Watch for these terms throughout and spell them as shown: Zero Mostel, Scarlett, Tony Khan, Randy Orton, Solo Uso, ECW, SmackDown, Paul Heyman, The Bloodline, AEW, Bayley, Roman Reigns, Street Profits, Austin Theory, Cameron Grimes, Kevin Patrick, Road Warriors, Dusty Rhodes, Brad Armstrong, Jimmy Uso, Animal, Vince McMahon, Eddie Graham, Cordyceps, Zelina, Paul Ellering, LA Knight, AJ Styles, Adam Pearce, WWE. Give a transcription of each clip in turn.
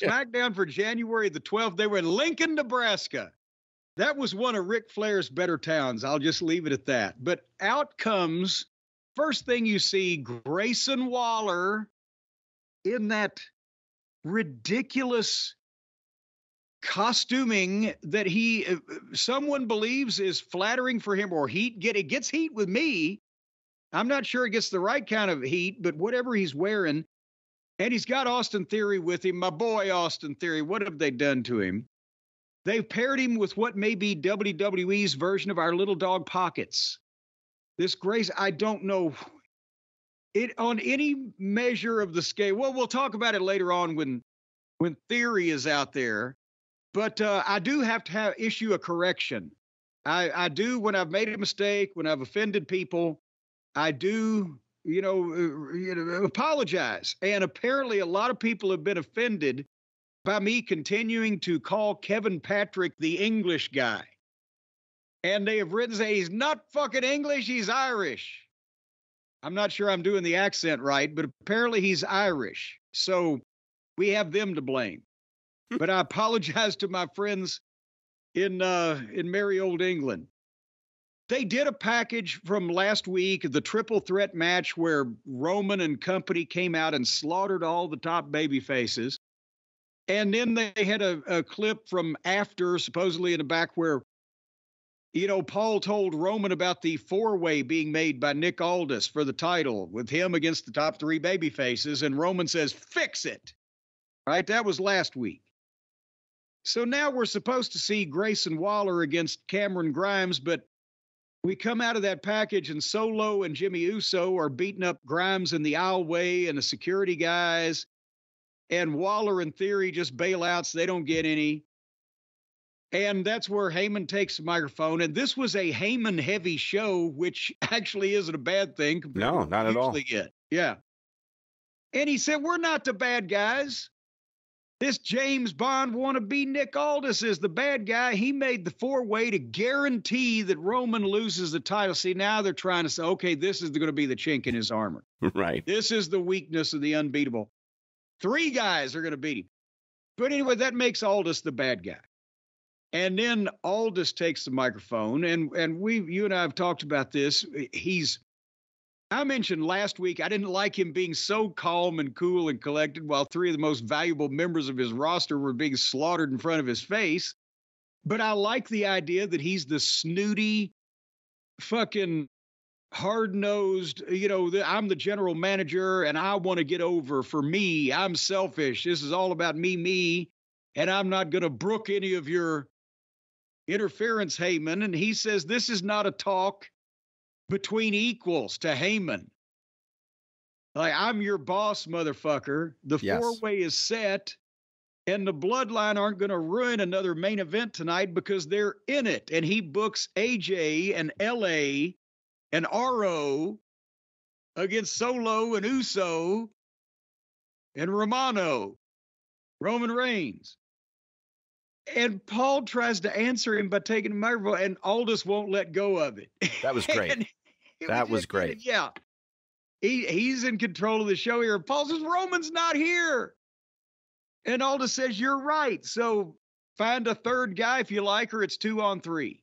SmackDown for January the 12th. They were in Lincoln, Nebraska. That was one of Ric Flair's better towns. I'll just leave it at that. But out comes, first thing you see, Grayson Waller in that ridiculous costuming that he, someone believes is flattering for him, or heat. It gets heat with me. I'm not sure it gets the right kind of heat, but whatever he's wearing. And he's got Austin Theory with him. My boy, Austin Theory. What have they done to him? They've paired him with what may be WWE's version of our little dog pockets. This Grace, I don't know it on any measure of the scale. Well, we'll talk about it later on when Theory is out there. But I do have to issue a correction. I do, when I've made a mistake, when I've offended people, I do, you know, apologize. And apparently a lot of people have been offended by me continuing to call Kevin Patrick the English guy. And they have written, say, he's not fucking English, he's Irish. I'm not sure I'm doing the accent right, but apparently he's Irish. So we have them to blame. But I apologize to my friends in merry old England. They did a package from last week, the triple threat match where Roman and company came out and slaughtered all the top baby faces. And then they had a clip from after, supposedly in the back where, you know, Paul told Roman about the four-way being made by Nick Aldis for the title with him against the top three baby faces. And Roman says, fix it. Right? That was last week. So now we're supposed to see Grayson Waller against Cameron Grimes, but we come out of that package and Solo and Jimmy Uso are beating up Grimes in the aisleway and the security guys, and Waller and Theory just bailouts. They don't get any. And that's where Heyman takes the microphone. And this was a Heyman heavy show, which actually isn't a bad thing. No, not at all. Yeah. And he said, we're not the bad guys. This James Bond wannabe Nick Aldis is the bad guy. He made the four-way to guarantee that Roman loses the title. See, now they're trying to say, okay, this is going to be the chink in his armor. Right. This is the weakness of the unbeatable. Three guys are going to beat him. But anyway, that makes Aldis the bad guy. And then Aldis takes the microphone, and you and I have talked about this. I mentioned last week, I didn't like him being so calm and cool and collected while three of the most valuable members of his roster were being slaughtered in front of his face. But I like the idea that he's the snooty, fucking hard-nosed, I'm the general manager and I want to get over for me. I'm selfish. This is all about me, and I'm not going to brook any of your interference, Heyman. And he says, this is not a talk between equals to Heyman. Like, I'm your boss, motherfucker. The four-way is set, and the bloodline aren't going to ruin another main event tonight because they're in it. And he books AJ and LA and RO against Solo and Uso and Romano, Roman Reigns. And Paul tries to answer him by taking the microphone, and Aldis won't let go of it. That was great. That was great. Yeah. He's in control of the show here. Paul says, Roman's not here. And Aldis says, you're right. So find a third guy if you like, or it's 2-on-3.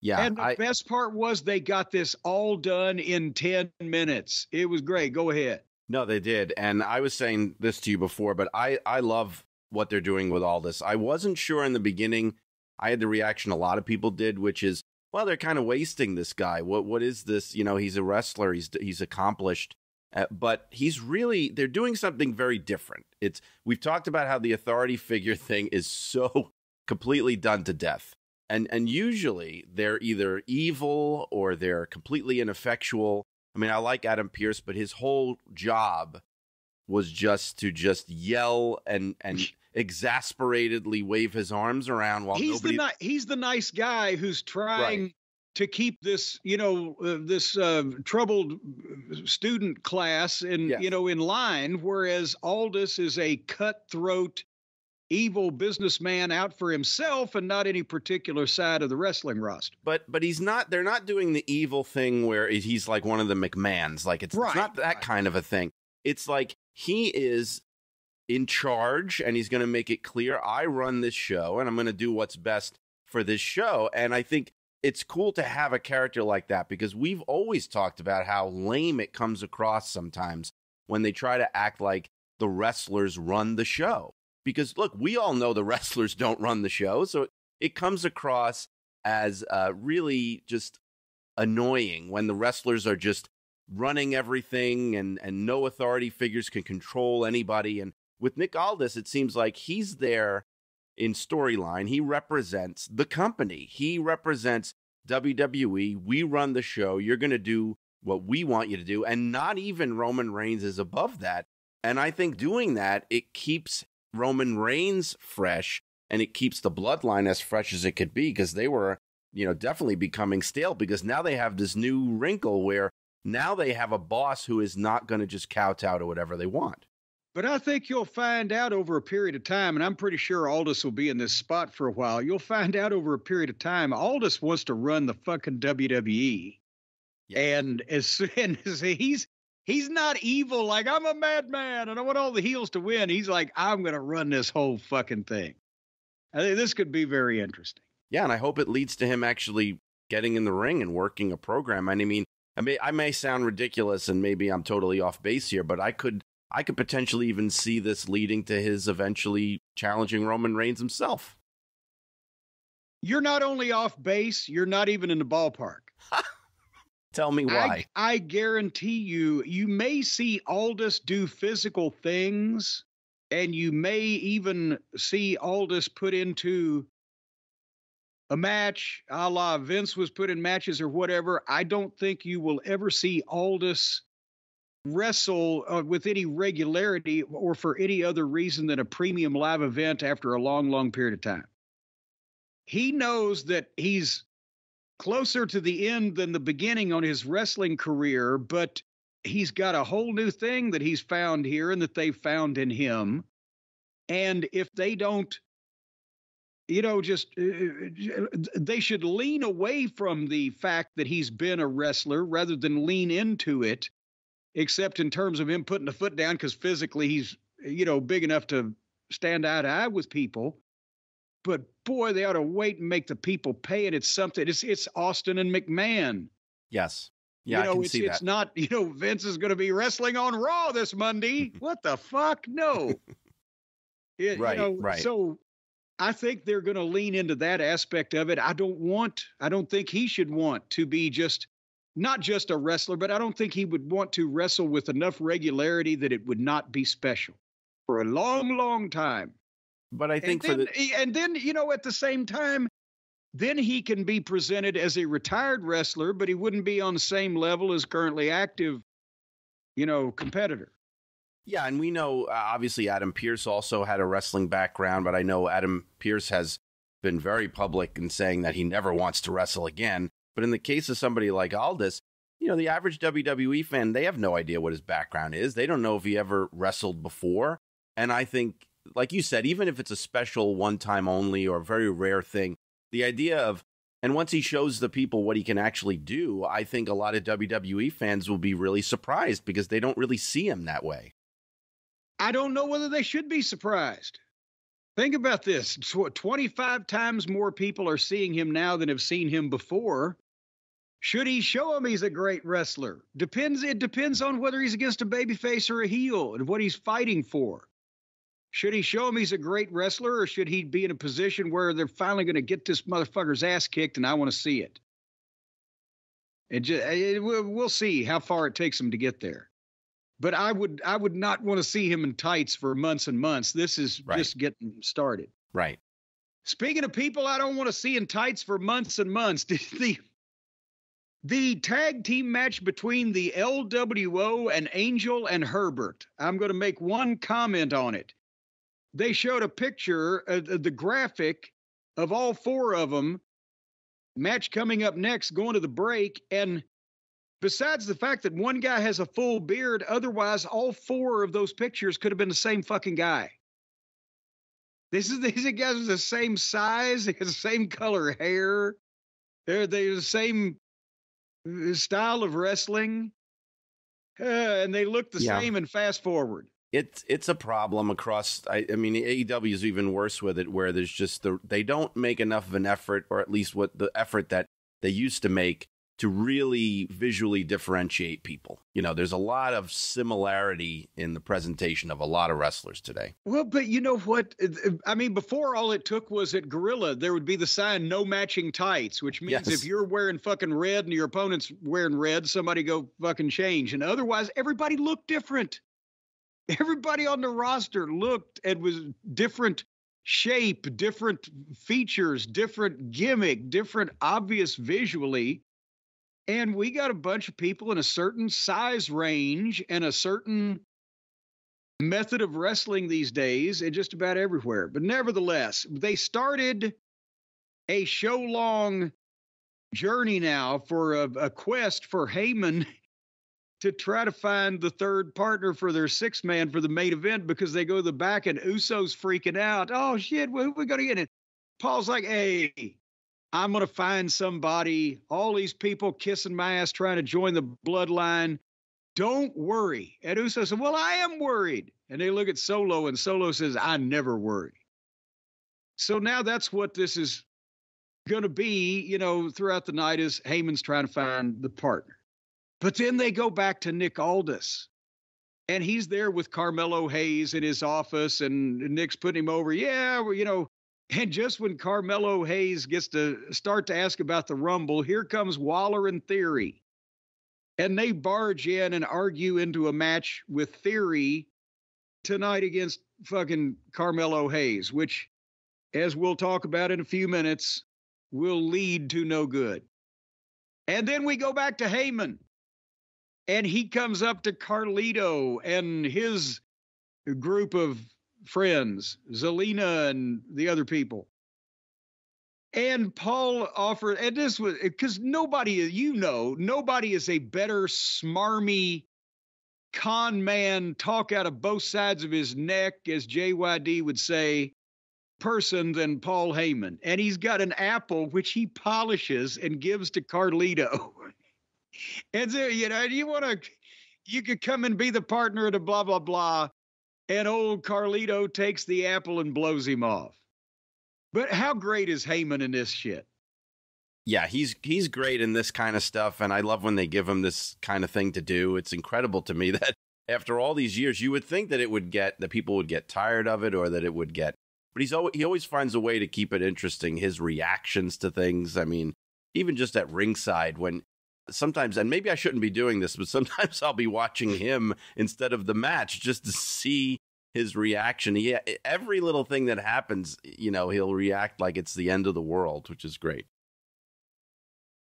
Yeah. And the best part was they got this all done in 10 minutes. It was great. Go ahead. No, they did. And I was saying this to you before, but I love what they're doing with Aldis. I wasn't sure in the beginning. I had the reaction a lot of people did, which is, well, they're kind of wasting this guy. What is this? You know, he's a wrestler. He's accomplished, but they're doing something very different. We've talked about how the authority figure thing is so completely done to death. And usually they're either evil or they're completely ineffectual. I mean, I like Adam Pearce, but his whole job was just to yell and exasperatedly wave his arms around while he's the nice guy who's trying to keep this, this troubled student class in line, whereas Aldis is a cutthroat, evil businessman out for himself and not any particular side of the wrestling roster. But they're not doing the evil thing where he's like one of the McMahons. Like it's not that kind of a thing. It's like he is in charge, and he's going to make it clear, I run this show, and I'm going to do what's best for this show. And I think it's cool to have a character like that, because we've always talked about how lame it comes across sometimes when they try to act like the wrestlers run the show. Because, look, we all know the wrestlers don't run the show, so it comes across as really just annoying when the wrestlers are just running everything, and no authority figures can control anybody. And with Nick Aldis, it seems like he's there in storyline. He represents the company. He represents WWE. We run the show. You're going to do what we want you to do. And not even Roman Reigns is above that. And I think doing that, it keeps Roman Reigns fresh, and it keeps the bloodline as fresh as it could be, because they were, you know, definitely becoming stale, because now they have this new wrinkle where now they have a boss who is not going to just kowtow to whatever they want. But I think you'll find out over a period of time, and I'm pretty sure Aldis will be in this spot for a while. You'll find out over a period of time, Aldis wants to run the fucking WWE. Yeah. And as soon as he's not evil, like, I'm a madman and I want all the heels to win. He's like, I'm going to run this whole fucking thing. I think this could be very interesting. Yeah, and I hope it leads to him actually getting in the ring and working a program. And I mean, I may sound ridiculous, and maybe I'm totally off base here, but I could potentially even see this leading to his eventually challenging Roman Reigns himself. You're not only off base, you're not even in the ballpark. Tell me why. I guarantee you may see Aldis do physical things, and you may even see Aldis put into a match, a la Vince was put in matches or whatever. I don't think you will ever see Aldis wrestle with any regularity or for any other reason than a premium live event after a long, long period of time. He knows that he's closer to the end than the beginning on his wrestling career, but he's got a whole new thing that he's found here and that they found in him. And if they don't, you know, just they should lean away from the fact that he's been a wrestler rather than lean into it, except in terms of him putting the foot down, because physically he's, you know, big enough to stand eye to eye with people. But boy, they ought to wait and make the people pay it. It's something. It's Austin and McMahon. Yes. Yeah, you know, I can see that. It's not, you know, Vince is going to be wrestling on Raw this Monday. What the fuck? No. Right. So I think they're going to lean into that aspect of it. I don't think he should want to be just, not just a wrestler, but I don't think he would want to wrestle with enough regularity that it would not be special for a long, long time. But I think and then, you know, at the same time, then he can be presented as a retired wrestler, but he wouldn't be on the same level as currently active, you know, competitor. Yeah, and we know, obviously, Adam Pearce also had a wrestling background, but I know Adam Pearce has been very public in saying that he never wants to wrestle again. But in the case of somebody like Aldis, you know, the average WWE fan, they have no idea what his background is. They don't know if he ever wrestled before. And I think, like you said, even if it's a special one-time only or very rare thing, the idea of, and once he shows the people what he can actually do, I think a lot of WWE fans will be really surprised because they don't really see him that way. I don't know whether they should be surprised. Think about this. 25 times more people are seeing him now than have seen him before. Should he show him he's a great wrestler? It depends on whether he's against a babyface or a heel and what he's fighting for. Should he show him he's a great wrestler, or should he be in a position where they're finally going to get this motherfucker's ass kicked and I want to see it? We'll see how far it takes him to get there. But I would not want to see him in tights for months and months. This is just getting started. Right. Speaking of people I don't want to see in tights for months and months, the tag team match between the LWO and Angel and Herbert. I'm going to make one comment on it. They showed a picture, the graphic of all four of them. Match coming up next, going to the break, and besides the fact that one guy has a full beard, otherwise all four of those pictures could have been the same fucking guy. These guys are the same size, the same color hair, they're the same style of wrestling, and they look the same in fast forward. It's a problem across. I mean, AEW is even worse with it, where there's just they don't make enough of an effort, or at least what the effort that they used to make to really visually differentiate people. You know, there's a lot of similarity in the presentation of a lot of wrestlers today. Well, but you know what? I mean, before all it took was at Gorilla, there would be the sign, no matching tights, which means if you're wearing fucking red and your opponent's wearing red, somebody go fucking change. And otherwise, everybody looked different. Everybody on the roster looked and was different shape, different features, different gimmick, different obvious visually. And we got a bunch of people in a certain size range and a certain method of wrestling these days and just about everywhere. But nevertheless, they started a show-long journey now for a quest for Heyman to try to find the third partner for their sixth man for the main event, because they go to the back and Uso's freaking out. Oh, shit, who are we going to get in? Paul's like, hey, I'm going to find somebody. All these people kissing my ass trying to join the bloodline. Don't worry. And Uso said, well, I am worried. And they look at Solo, and Solo says, I never worry. So now that's what this is going to be, you know, throughout the night, is Heyman's trying to find the partner. But then they go back to Nick Aldis, and he's there with Carmelo Hayes in his office, and Nick's putting him over. Yeah, well, you know. And just when Carmelo Hayes gets to start to ask about the Rumble, here comes Waller and Theory. And they barge in and argue into a match with Theory tonight against fucking Carmelo Hayes, which, as we'll talk about in a few minutes, will lead to no good. And then we go back to Heyman. And he comes up to Carlito and his group of friends, Zelina and the other people. And Paul offered, and this was because nobody is a better smarmy con man, talk out of both sides of his neck, as JYD would say, person than Paul Heyman. And he's got an apple which he polishes and gives to Carlito. And so, you know, you could come and be the partner to blah, blah, blah. And old Carlito takes the apple and blows him off. But how great is Heyman in this shit? Yeah, he's great in this kind of stuff, and I love when they give him this kind of thing to do. It's incredible to me that after all these years, you would think that that people would get tired of it, or that it would get, but he always finds a way to keep it interesting, his reactions to things. I mean, even just at ringside when sometimes, and maybe I shouldn't be doing this, but sometimes I'll be watching him instead of the match just to see his reaction. Yeah, every little thing that happens, you know, he'll react like it's the end of the world, which is great.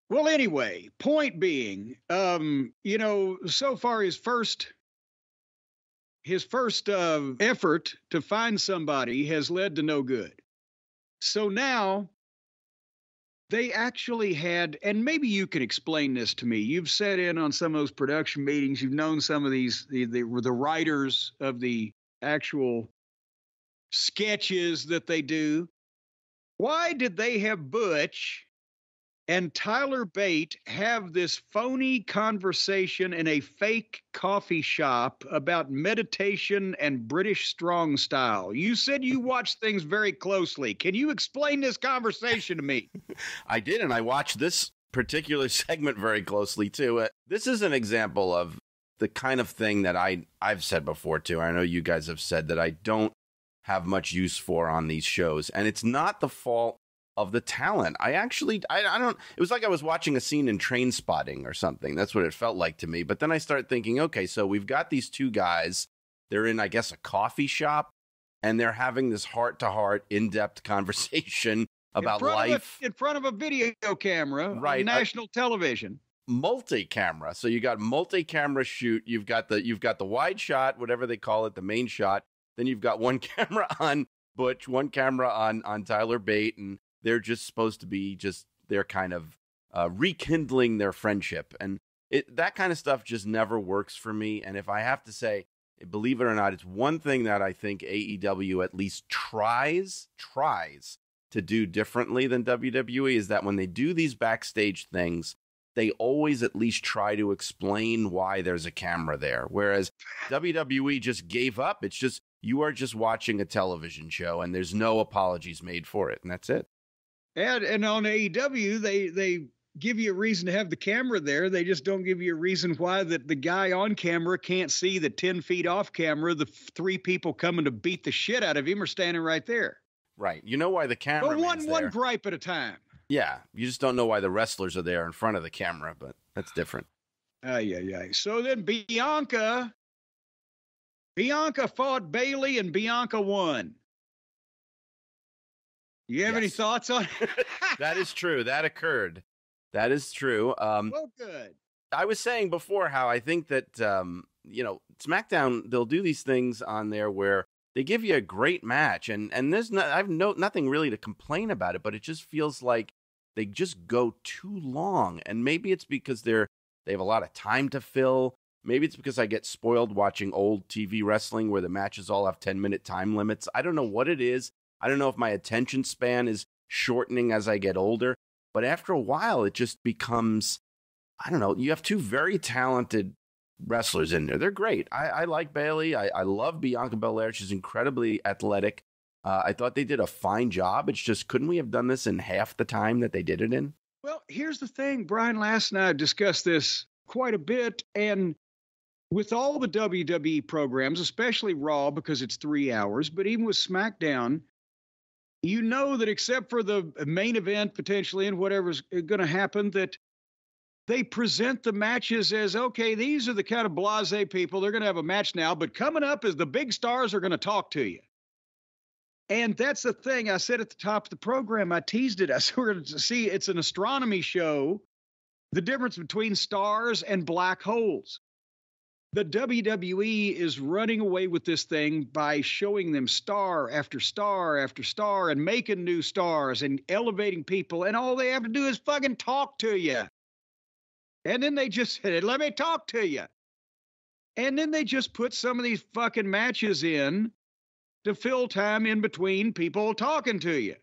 Well, anyway, point being, you know, so far his first effort to find somebody has led to no good. So now, they actually had, and maybe you can explain this to me. You've sat in on some of those production meetings. You've known some of these, the writers of the actual sketches that they do. Why did they have Butch and Tyler Bate have this phony conversation in a fake coffee shop about meditation and British strong style? You said you watched things very closely. Can you explain this conversation to me? I did, and I watched this particular segment very closely, too. This is an example of the kind of thing that I've said before, too. I know you guys have said that I don't have much use for on these shows, and it's not the fault of the talent. It was like I was watching a scene in Trainspotting or something. That's what it felt like to me. But then I started thinking, okay, so we've got these two guys. They're in, I guess, a coffee shop, and they're having this heart-to-heart, in-depth conversation about life. In front of a video camera, right, on national television. Multi-camera. So you got multi-camera shoot. You've got the wide shot, whatever they call it, the main shot. Then you've got one camera on Butch, one camera on Tyler Bate, and they're just supposed to be they're kind of rekindling their friendship. And that kind of stuff just never works for me. And if I have to say, believe it or not, it's one thing that I think AEW at least tries to do differently than WWE, is that when they do these backstage things, they always at least try to explain why there's a camera there. Whereas WWE just gave up. It's just, you are just watching a television show and there's no apologies made for it. And that's it. And on AEW, they give you a reason to have the camera there. They just don't give you a reason why that the guy on camera can't see the 10 feet off camera. The three people coming to beat the shit out of him are standing right there. Right. You know why the camera is one gripe at a time. Yeah. You just don't know why the wrestlers are there in front of the camera, but that's different. So then Bianca fought Bayley and Bianca won. You have any thoughts on it? That is true. That occurred. That is true. Well, good. I was saying before how I think that, you know, SmackDown, they'll do these things on there where they give you a great match. And there's no, I've nothing really to complain about it, but it just feels like they just go too long. And maybe it's because they have a lot of time to fill. Maybe it's because I get spoiled watching old TV wrestling where the matches all have 10-minute time limits. I don't know what it is. I don't know if my attention span is shortening as I get older. But after a while, it just becomes, I don't know, you have two very talented wrestlers in there. They're great. I like Bayley. I love Bianca Belair. She's incredibly athletic. I thought they did a fine job. It's just, couldn't we have done this in half the time that they did it in? Well, here's the thing. Brian Last and I discussed this quite a bit. And with all the WWE programs, especially Raw, because it's 3 hours, but even with SmackDown, you know that except for the main event, potentially, and whatever's going to happen, that they present the matches as, okay, these are the kind of blasé people. They're going to have a match now, but coming up is the big stars are going to talk to you. And that's the thing I said at the top of the program. I teased it. I said, we're going to see, it's an astronomy show, the difference between stars and black holes. The WWE is running away with this thing by showing them star after star after star and making new stars and elevating people. And all they have to do is fucking talk to you. And then they just said, let me talk to you. And then they just put some of these fucking matches in to fill time in between people talking to you.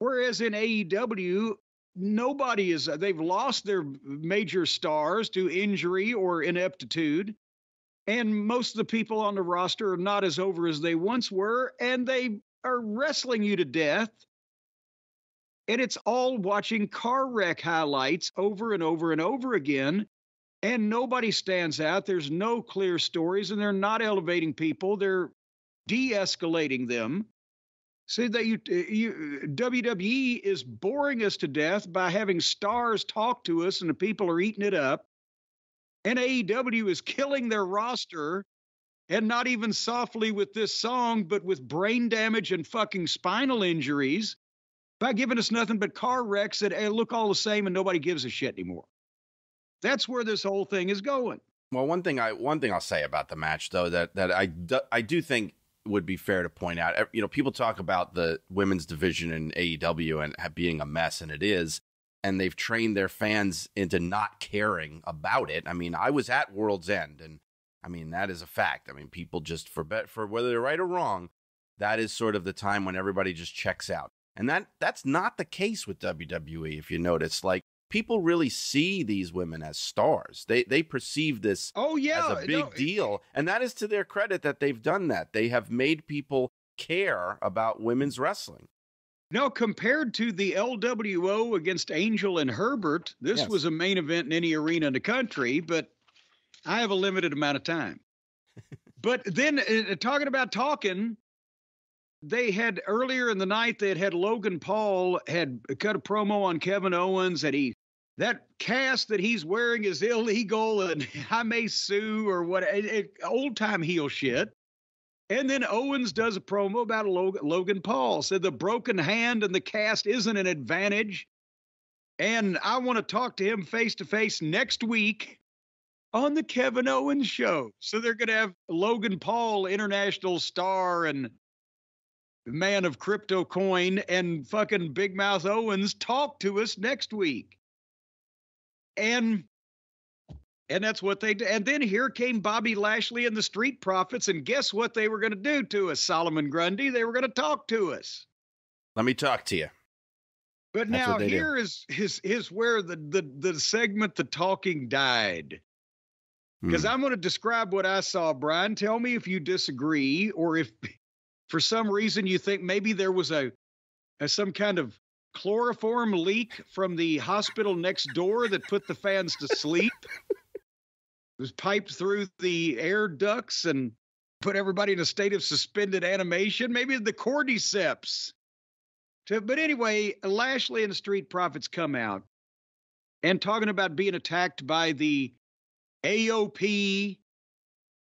Whereas in AEW, nobody is, they've lost their major stars to injury or ineptitude. And most of the people on the roster are not as over as they once were. And they are wrestling you to death. And it's all watching car wreck highlights over and over and over again. And nobody stands out. There's no clear stories and they're not elevating people. They're de-escalating them. See that WWE is boring us to death by having stars talk to us and the people are eating it up. And AEW is killing their roster and not even softly with this song, but with brain damage and fucking spinal injuries by giving us nothing but car wrecks that look all the same and nobody gives a shit anymore. That's where this whole thing is going. Well, one thing I'll say about the match, though, that I do think would be fair to point out. You know, people talk about the women's division in AEW and being a mess, and it is, and they've trained their fans into not caring about it. I mean, I was at World's End, and I mean, that is a fact. I mean, people just, for whether they're right or wrong, that is sort of the time when everybody just checks out. And that's not the case with WWE, if you notice. Like, people really see these women as stars. They perceive this as a big deal. And that is to their credit that they've done that. They have made people care about women's wrestling. Now, compared to the LWO against Angel and Herbert, this was a main event in any arena in the country, but I have a limited amount of time. But then talking about talking, they had earlier in the night, they had Logan Paul had cut a promo on Kevin Owens that that cast that he's wearing is illegal and I may sue or what, old time heel shit. And then Owens does a promo about Logan Paul, said the broken hand and the cast isn't an advantage. And I want to talk to him face to face next week on the Kevin Owens show. So they're going to have Logan Paul, international star and man of crypto coin, and fucking Big Mouth Owens talk to us next week. And that's what they did. And then here came Bobby Lashley and the Street Profits, and guess what they were going to do to us, Solomon Grundy? They were going to talk to us. Let me talk to you. But that's now here do. is where the segment, the talking died. Because I'm going to describe what I saw, Brian. Tell me if you disagree, or if for some reason you think maybe there was a some kind of chloroform leak from the hospital next door that put the fans to sleep. It was piped through the air ducts and put everybody in a state of suspended animation. Maybe the cordyceps. But anyway, Lashley and Street Profits come out and talking about being attacked by the AOP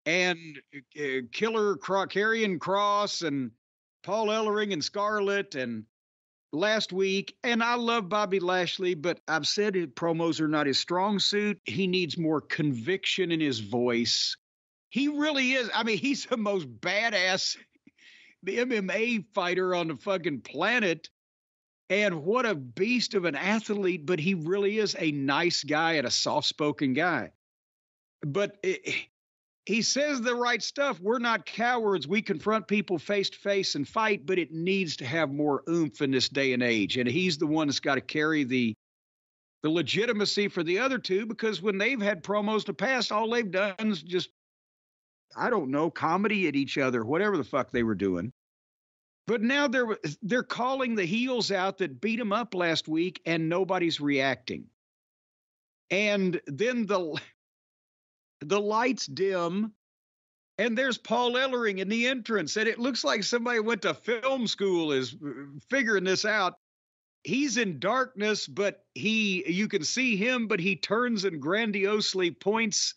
and Killer Karrion Kross and Paul Ellering and Scarlett and last week. And I love Bobby Lashley, but I've said his promos are not his strong suit. He needs more conviction in his voice. He really is. I mean, he's the most badass MMA fighter on the fucking planet. And what a beast of an athlete, but he really is a nice guy and a soft-spoken guy. But he says the right stuff. We're not cowards. We confront people face to face and fight, but it needs to have more oomph in this day and age. And he's the one that's got to carry the legitimacy for the other two, because when they've had promos in the past, all they've done is just, I don't know, comedy at each other, whatever the fuck they were doing. But now they're calling the heels out that beat them up last week, and nobody's reacting. And then the lights dim, and there's Paul Ellering in the entrance, and it looks like somebody went to film school is figuring this out. He's in darkness, but you can see him, but he turns and grandiosely points.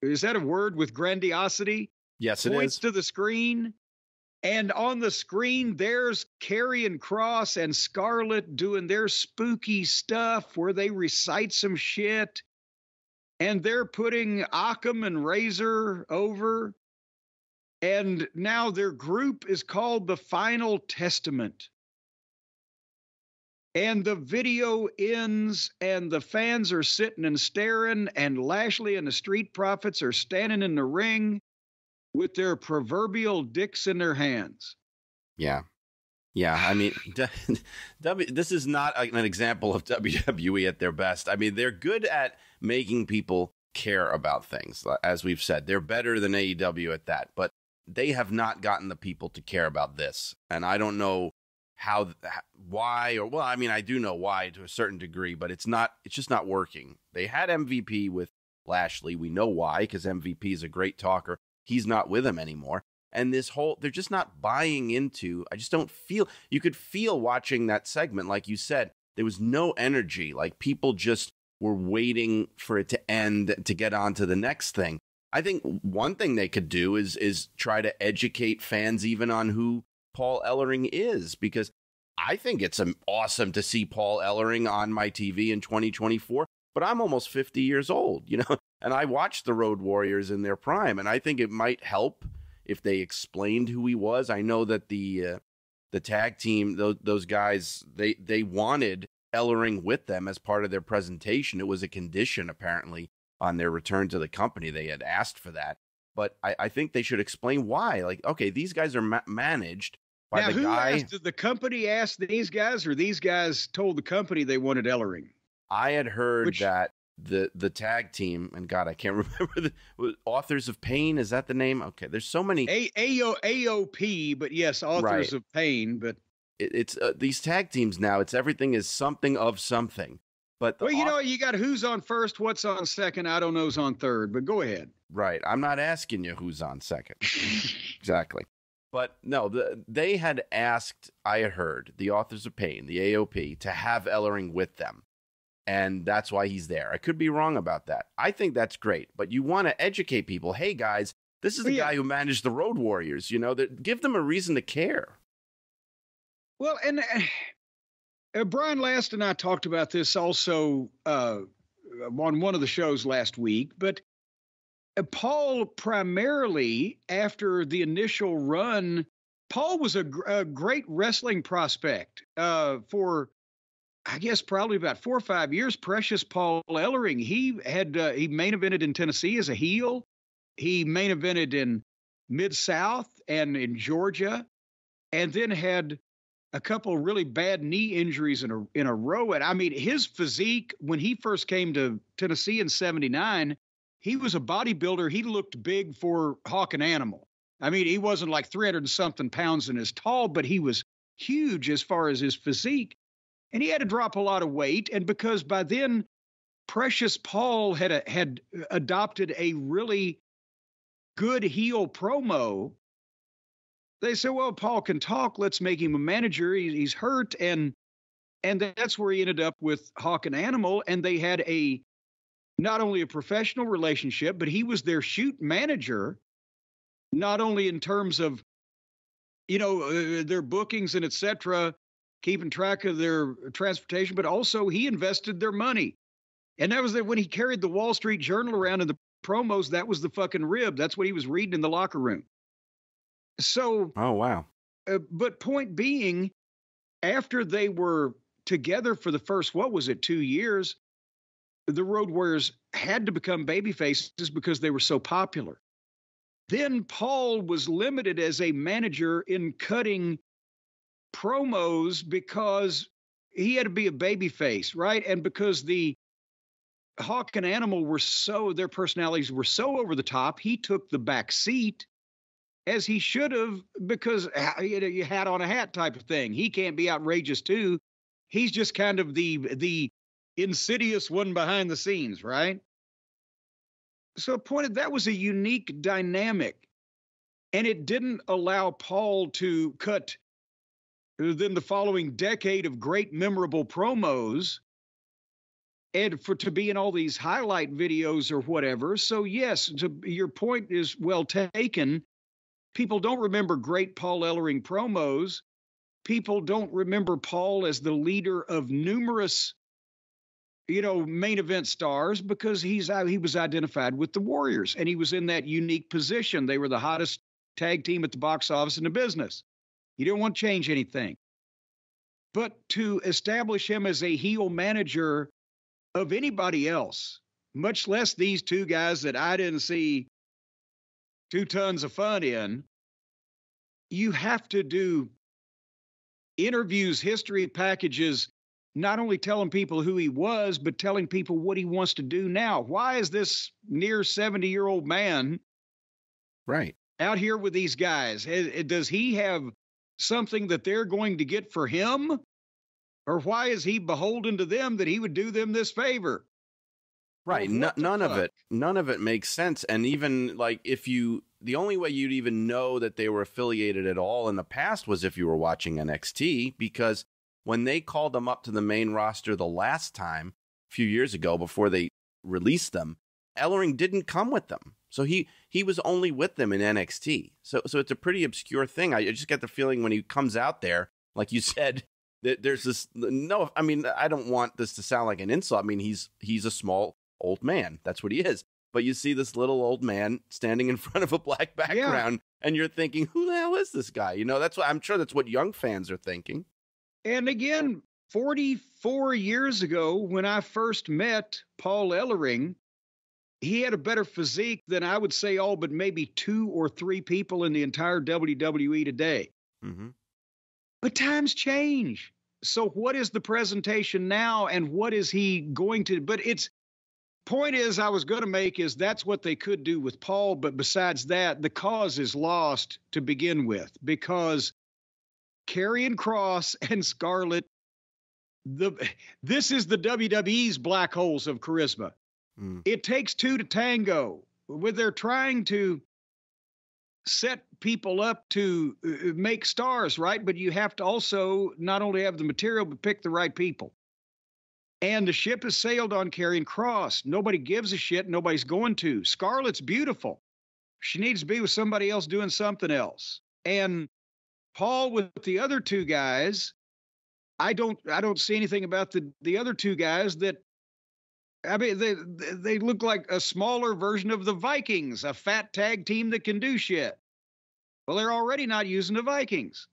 Is that a word with grandiosity? Yes, it is. Points to the screen, and on the screen, there's Karrion Kross and Scarlett doing their spooky stuff where they recite some shit. And they're putting Occam and Razor over. And now their group is called the Final Testament. And the video ends, and the fans are sitting and staring, and Lashley and the Street Profits are standing in the ring with their proverbial dicks in their hands. Yeah. Yeah, I mean, this is not an example of WWE at their best. I mean, they're good at making people care about things. As we've said, they're better than AEW at that, but they have not gotten the people to care about this. And I don't know how, why, or well, I mean, I do know why to a certain degree, but it's just not working. They had MVP with Lashley. We know why, because MVP is a great talker. He's not with him anymore. And this whole, they're just not buying into, I just don't feel, you could feel watching that segment, like you said, there was no energy, like people just were waiting for it to end to get on to the next thing. I think one thing they could do is try to educate fans even on who Paul Ellering is, because I think it's awesome to see Paul Ellering on my TV in 2024, but I'm almost 50 years old, you know, and I watched the Road Warriors in their prime, and I think it might help if they explained who he was. I know that the tag team, those guys, they wanted Ellering with them as part of their presentation. It was a condition, apparently, on their return to the company. They had asked for that. But I think they should explain why. Like, okay, these guys are managed by now, the guy. Now, did the company ask these guys, or these guys told the company they wanted Ellering? I had heard that the tag team, and God, I can't remember the Authors of Pain. Is that the name? Okay. There's so many AOP, but yes, Authors right. of Pain, but it's these tag teams now, it's everything is something of something, but well, you know, you got who's on first, what's on second. I don't know who's on third, but go ahead. Right. I'm not asking you who's on second. Exactly. But no, they had asked, I heard the Authors of Pain, the AOP, to have Ellering with them. And that's why he's there. I could be wrong about that. I think that's great. But you want to educate people. Hey, guys, this is the guy who managed the Road Warriors. You know, give them a reason to care. Well, and Brian Last and I talked about this also on one of the shows last week. But Paul, primarily after the initial run, Paul was a great wrestling prospect for, I guess, probably about 4 or 5 years. Precious Paul Ellering, he main evented in Tennessee as a heel. He main evented in Mid-South and in Georgia, and then had a couple really bad knee injuries in a row. And I mean, his physique, when he first came to Tennessee in 79, he was a bodybuilder. He looked big for Hawk and Animal. I mean, he wasn't like 300 and something pounds and as tall, but he was huge as far as his physique. And he had to drop a lot of weight. And because by then, Precious Paul had adopted a really good heel promo. They said, well, Paul can talk. Let's make him a manager. He's hurt. And that's where he ended up with Hawk and Animal. And they had not only a professional relationship, but he was their shoot manager, not only in terms of, their bookings and et cetera, keeping track of their transportation, but also he invested their money. And that was when he carried the Wall Street Journal around in the promos. That was the fucking rib. That's what he was reading in the locker room. So, oh, wow. But point being, after they were together for the first, 2 years, the Road Warriors had to become babyfaces because they were so popular. Then Paul was limited as a manager in cutting promos because he had to be a babyface, right? And because the Hawk and Animal their personalities were so over the top, he took the back seat, as he should have, because you hat on a hat type of thing. He can't be outrageous too. He's just kind of the insidious one behind the scenes, right? So pointed, that was a unique dynamic, and it didn't allow Paul to cut then the following decade of great memorable promos and to be in all these highlight videos or whatever. So yes, your point is well taken. People don't remember great Paul Ellering promos. People don't remember Paul as the leader of numerous, main event stars because he was identified with the Warriors, and he was in that unique position. They were the hottest tag team at the box office in the business. You didn't want to change anything. But to establish him as a heel manager of anybody else, much less these two guys that I didn't see 2 tons of fun in, you have to do interviews, history packages, not only telling people who he was, but telling people what he wants to do now. Why is this near 70-year-old man right out here with these guys? Does he have something that they're going to get for him? Or why is he beholden to them that he would do them this favor? Right. None of it makes sense. And even like the only way you'd even know that they were affiliated at all in the past was if you were watching NXT, because when they called them up to the main roster the last time, a few years ago before they released them, Ellering didn't come with them. So he was only with them in NXT. So it's a pretty obscure thing. I just get the feeling when he comes out there, like you said, that there's this, I mean, I don't want this to sound like an insult. I mean, he's a small old man. That's what he is. But you see this little old man standing in front of a black background, yeah, and you're thinking, who the hell is this guy? That's what I'm sure that's what young fans are thinking. And again, 44 years ago, when I first met Paul Ellering, he had a better physique than I would say all but maybe 2 or 3 people in the entire WWE today. Mm-hmm. But times change. So what is the presentation now, and what is he going to? But it's, point is, I was going to make is that's what they could do with Paul. But besides that, the cause is lost to begin with, because Karrion Kross and Scarlett, this is the WWE's black holes of charisma. Mm. It takes two to tango. When they're trying to set people up to make stars, right? But you have to also not only have the material, but pick the right people. And the ship has sailed on Karrion Kross. Nobody gives a shit. Nobody's going to. Scarlett's beautiful. She needs to be with somebody else doing something else. And Paul with the other two guys, I don't see anything about the other two guys that, I mean, they look like a smaller version of the Vikings, a fat tag team that can do shit. Well, they're already not using the Vikings.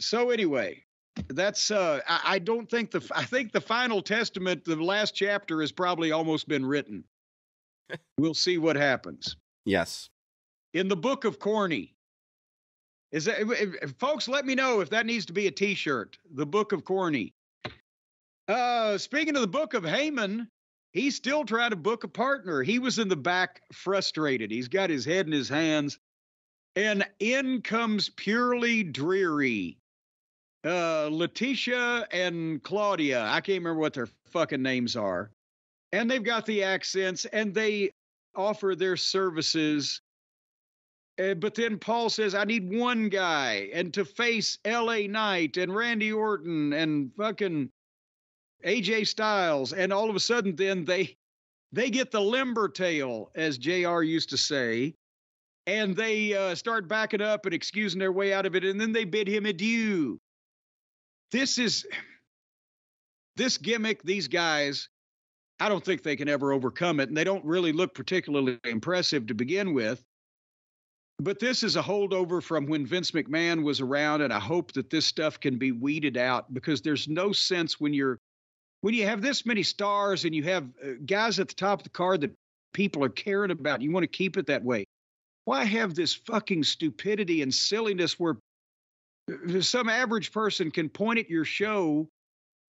So anyway, that's I don't think I think the final testament, the last chapter, has probably almost been written. We'll see what happens. Yes. In the book of corny. Is that, folks, let me know if that needs to be a T-shirt, the Book of Corny. Speaking of the Book of Heyman, he's still trying to book a partner. He was in the back frustrated. He's got his head in his hands. And in comes Purely Dreary. Letitia and Claudia. I can't remember what their fucking names are. And they've got the accents, and they offer their services. But then Paul says, I need one guy, and to face LA Knight and Randy Orton and fucking AJ Styles. And all of a sudden, then they get the limber tail, as JR used to say, and they start backing up and excusing their way out of it. And then they bid him adieu. This gimmick, these guys, I don't think they can ever overcome it. And they don't really look particularly impressive to begin with. But this is a holdover from when Vince McMahon was around, and I hope that this stuff can be weeded out, because there's no sense when you have this many stars and you have guys at the top of the card that people are caring about. You want to keep it that way. Why have this fucking stupidity and silliness where some average person can point at your show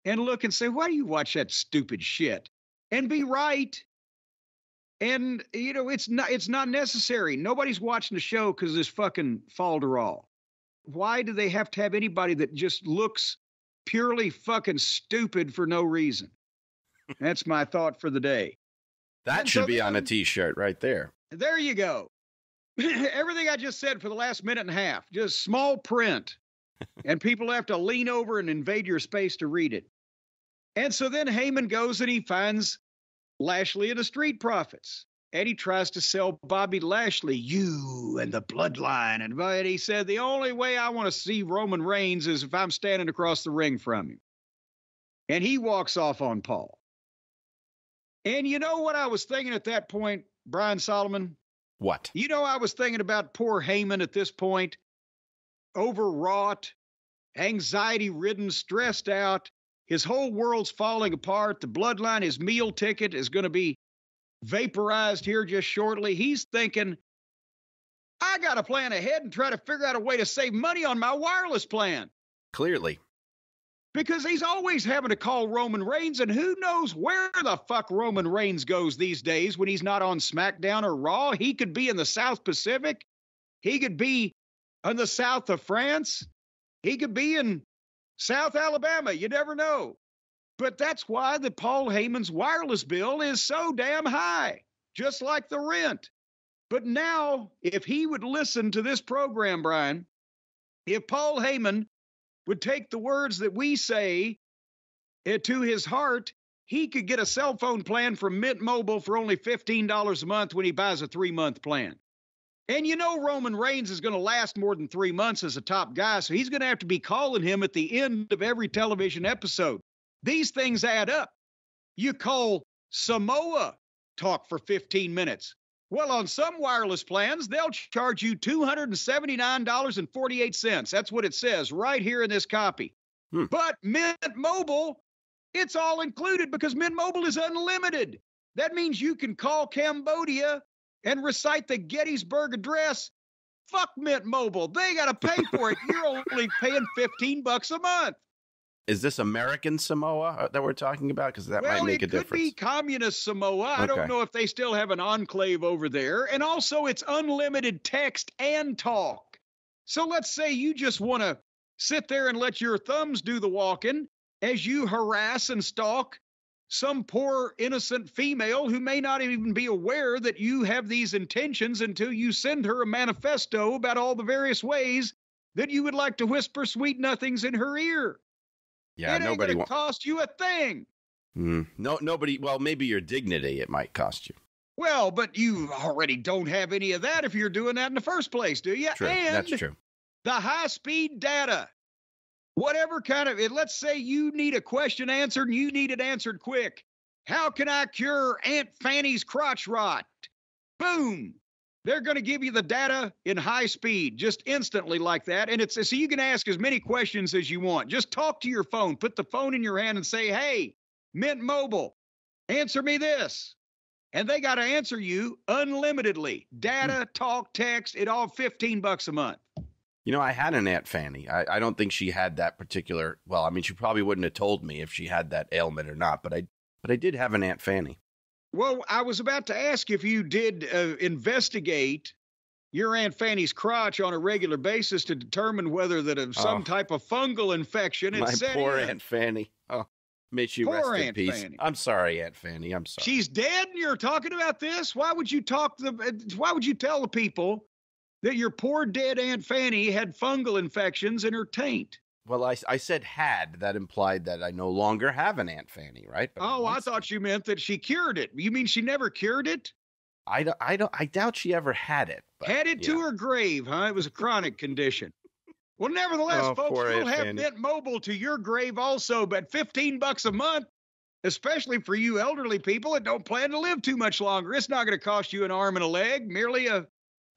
and look and say, why do you watch that stupid shit? And be right. And, you know, it's not necessary. Nobody's watching the show because of this fucking falderall. Why do they have to have anybody that just looks purely fucking stupid for no reason? That's my thought for the day. That should be on a T-shirt right there. There you go. Everything I just said for the last minute and a half, just small print. And people have to lean over and invade your space to read it. And so then Heyman goes and he finds Lashley and the Street Profits, and he tries to sell Bobby Lashley, you and the bloodline. And he said, the only way I want to see Roman Reigns is if I'm standing across the ring from him. And he walks off on Paul. And you know what I was thinking at that point, Brian Solomon? What? You know, I was thinking about poor Heyman at this point, overwrought, anxiety-ridden, stressed out. His whole world's falling apart. The bloodline, his meal ticket, is going to be vaporized here just shortly. He's thinking, I got to plan ahead and try to figure out a way to save money on my wireless plan. Clearly. Because he's always having to call Roman Reigns, and who knows where the fuck Roman Reigns goes these days when he's not on SmackDown or Raw. He could be in the South Pacific. He could be in the south of France. He could be in South Alabama, you never know. But that's why the Paul Heyman's wireless bill is so damn high, just like the rent. But now, if he would listen to this program, Brian, if Paul Heyman would take the words that we say to his heart, he could get a cell phone plan from Mint Mobile for only $15 a month when he buys a 3-month plan. And you know Roman Reigns is going to last more than 3 months as a top guy, so he's going to have to be calling him at the end of every television episode. These things add up. You call Samoa, talk for 15 minutes. Well, on some wireless plans, they'll charge you $279.48. That's what it says right here in this copy. But Mint Mobile, it's all included because Mint Mobile is unlimited. That means you can call Cambodia and recite the Gettysburg Address. Fuck Mint Mobile. They got to pay for it. You're only paying $15 a month. Is this American Samoa that we're talking about? Because that might make a difference. Well, it could be Communist Samoa. Okay. I don't know if they still have an enclave over there. And also, it's unlimited text and talk. So let's say you just want to sit there and let your thumbs do the walking as you harass and stalk some poor innocent female who may not even be aware that you have these intentions until you send her a manifesto about all the various ways that you would like to whisper sweet nothings in her ear. Yeah, nobody won't cost you a thing. No, nobody. Well, maybe your dignity, it might cost you. Well, but you already don't have any of that if you're doing that in the first place, do you? True. And that's true. The high speed data. Whatever kind of, let's say you need a question answered and you need it answered quick. How can I cure Aunt Fanny's crotch rot? Boom. They're going to give you the data in high speed, just instantly like that. And it's so you can ask as many questions as you want. Just talk to your phone, put the phone in your hand and say, hey, Mint Mobile, answer me this. And they got to answer you unlimitedly. Data, talk, text, it all $15 a month. You know, I had an Aunt Fanny. I don't think she had that particular. Well, I mean, she probably wouldn't have told me if she had that ailment or not. But I did have an Aunt Fanny. Well, I was about to ask if you did investigate your Aunt Fanny's crotch on a regular basis to determine whether that of some type of fungal infection. My poor Aunt Fanny. Oh, may she rest in peace. Fanny. I'm sorry, Aunt Fanny. I'm sorry. She's dead, and you're talking about this. Why would you Why would you tell the people that your poor dead Aunt Fanny had fungal infections in her taint? Well, I said had. That implied that I no longer have an Aunt Fanny, right? But I thought you meant that she cured it. You mean she never cured it? I doubt she ever had it. But, to her grave, huh? It was a chronic condition. Well, nevertheless, folks, we'll have Mint Mobile to your grave also, but $15 a month, especially for you elderly people that don't plan to live too much longer. It's not going to cost you an arm and a leg, merely a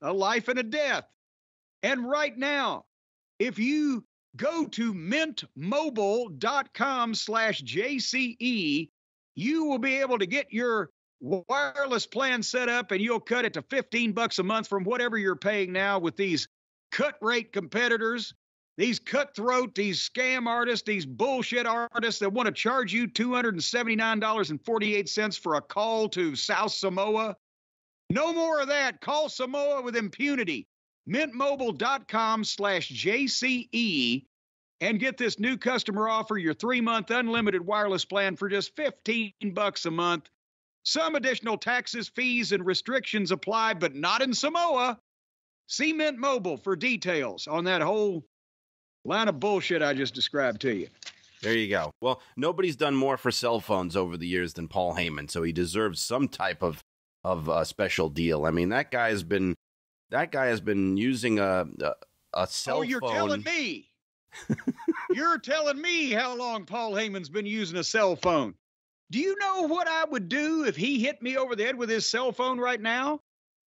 life and a death. And right now, if you go to mintmobile.com/JCE, you will be able to get your wireless plan set up, and you'll cut it to $15 a month from whatever you're paying now with these cut rate competitors, these cutthroat, these scam artists, these bullshit artists that want to charge you $279.48 for a call to South Samoa. No more of that. Call Samoa with impunity. MintMobile.com/JCE and get this new customer offer, your 3-month unlimited wireless plan for just $15 a month. Some additional taxes, fees, and restrictions apply, but not in Samoa. See Mint Mobile for details on that whole line of bullshit I just described to you. There you go. Well, nobody's done more for cell phones over the years than Paul Heyman, so he deserves some type of special deal. I mean, that guy has been using a cell phone. Oh, you're telling me. You're telling me how long Paul Heyman's been using a cell phone. Do you know what I would do if he hit me over the head with his cell phone right now?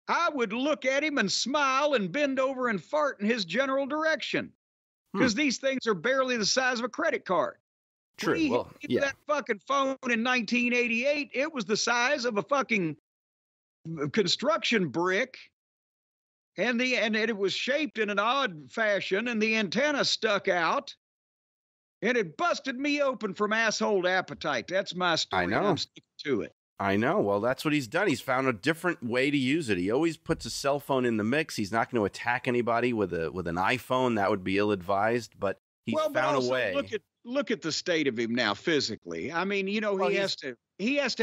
I would look at him and smile and bend over and fart in his general direction, because these things are barely the size of a credit card. True. That fucking phone in 1988, it was the size of a fucking construction brick, and it was shaped in an odd fashion, and the antenna stuck out, and it busted me open from asshole to appetite. That's my story. I know. I'm sticking to it. I know. Well, that's what he's done. He's found a different way to use it. He always puts a cell phone in the mix. He's not going to attack anybody with an iPhone. That would be ill-advised, but he's found a way. Look at the state of him now physically. I mean, you know, he has to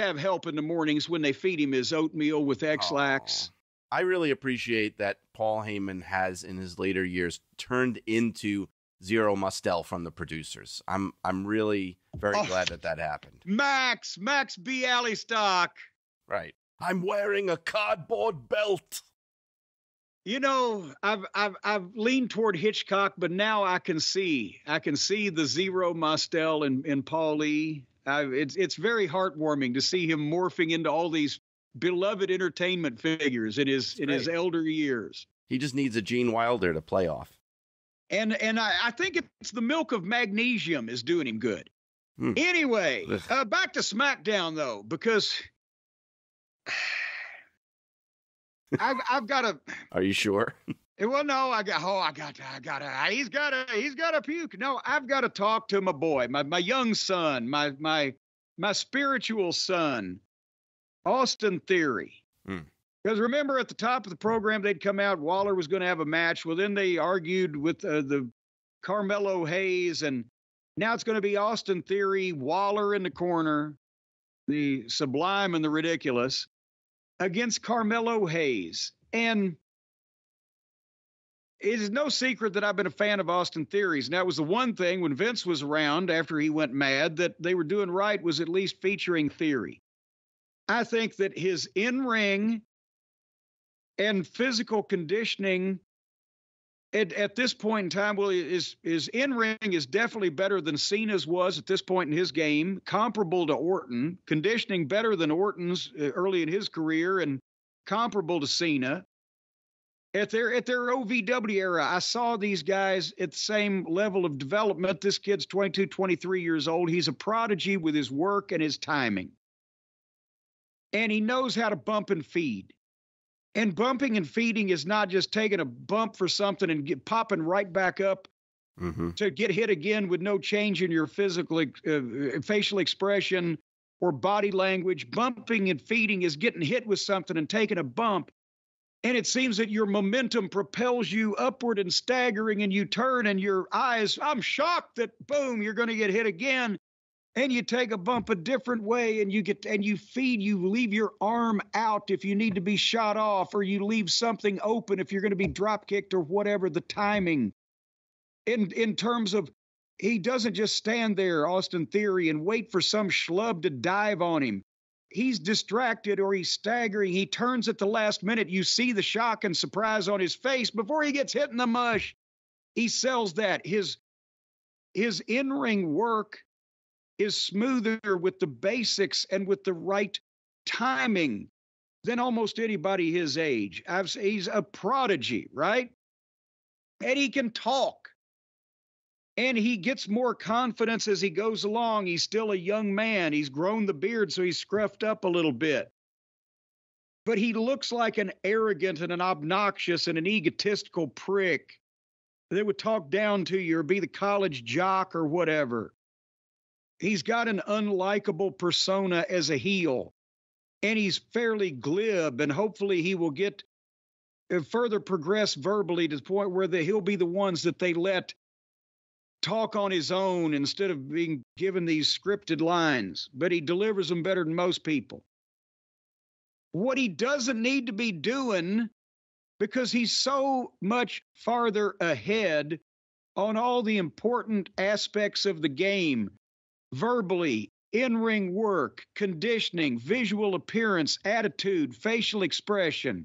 have help in the mornings when they feed him his oatmeal with X-Lax. I really appreciate that Paul Heyman has, in his later years, turned into Zero Mostel from the producers. I'm really very glad that happened. Max B. Alleystock. Right. I'm wearing a cardboard belt. You know, I've leaned toward Hitchcock, but now I can see the Zero Mostel in Paul E. It's very heartwarming to see him morphing into all these beloved entertainment figures in his elder years. He just needs a Gene Wilder to play off. And I think it's the milk of magnesium is doing him good. Anyway, back to SmackDown, though, because I've got a. Are you sure? Well, no, he's got a puke. No, I've got to talk to my boy, my young son, my spiritual son, Austin Theory. Because remember, at the top of the program, they'd come out, Waller was going to have a match. Well, then they argued with the Carmelo Hayes, and now it's going to be Austin Theory, Waller in the corner, the sublime and the ridiculous, against Carmelo Hayes. And it is no secret that I've been a fan of Austin Theory's. And that was the one thing when Vince was around after he went mad that they were doing right, was at least featuring Theory. I think that his in-ring and physical conditioning at this point in time, well, his in-ring is definitely better than Cena's was at this point in his game, comparable to Orton, conditioning better than Orton's early in his career and comparable to Cena. At their OVW era, I saw these guys at the same level of development. This kid's 22, 23 years old. He's a prodigy with his work and his timing. And he knows how to bump and feed. And bumping and feeding is not just taking a bump for something and popping right back up to get hit again with no change in your physical, facial expression or body language. Bumping and feeding is getting hit with something and taking a bump. And it seems that your momentum propels you upward and staggering, and you turn and your eyes, I'm shocked that, boom, you're going to get hit again. And you take a bump a different way, and you leave your arm out if you need to be shot off, or you leave something open if you're going to be drop kicked or whatever the timing. In terms of, he doesn't just stand there, Austin Theory, and wait for some schlub to dive on him. He's distracted or he's staggering. He turns at the last minute. You see the shock and surprise on his face before he gets hit in the mush. He sells that. His in-ring work is smoother with the basics and with the right timing than almost anybody his age. He's a prodigy, right? And he can talk. And he gets more confidence as he goes along. He's still a young man. He's grown the beard, so he's scruffed up a little bit. But he looks like an arrogant and an obnoxious and an egotistical prick that would talk down to you or be the college jock or whatever. He's got an unlikable persona as a heel, and he's fairly glib, and hopefully he will get further progress verbally to the point where he'll be the ones that they let talk on his own instead of being given these scripted lines, but he delivers them better than most people. What he doesn't need to be doing, because he's so much farther ahead on all the important aspects of the game, verbally, in-ring work, conditioning, visual appearance, attitude, facial expression.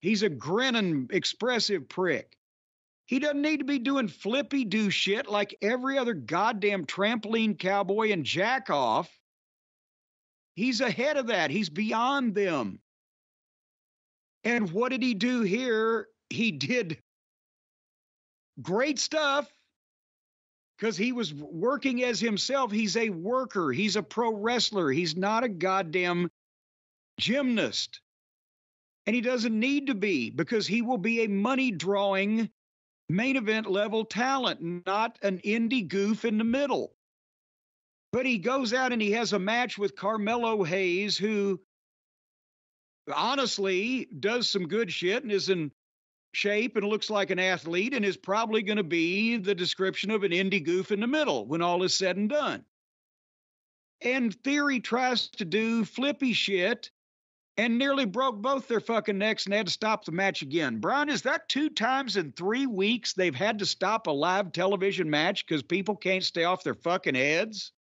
He's a grinning, expressive prick. He doesn't need to be doing flippy-do shit like every other goddamn trampoline cowboy and jack-off. He's ahead of that. He's beyond them. And what did he do here? He did great stuff. Because he was working as himself. He's a worker. He's a pro wrestler. He's not a goddamn gymnast. And he doesn't need to be, because he will be a money-drawing, main event-level talent, not an indie goof in the middle. But he goes out and he has a match with Carmelo Hayes, who honestly does some good shit and is in shape and looks like an athlete and is probably going to be the description of an indie goof in the middle when all is said and done. And Theory tries to do flippy shit and nearly broke both their fucking necks and had to stop the match again. Brian, is that 2 times in 3 weeks they've had to stop a live television match because people can't stay off their fucking heads?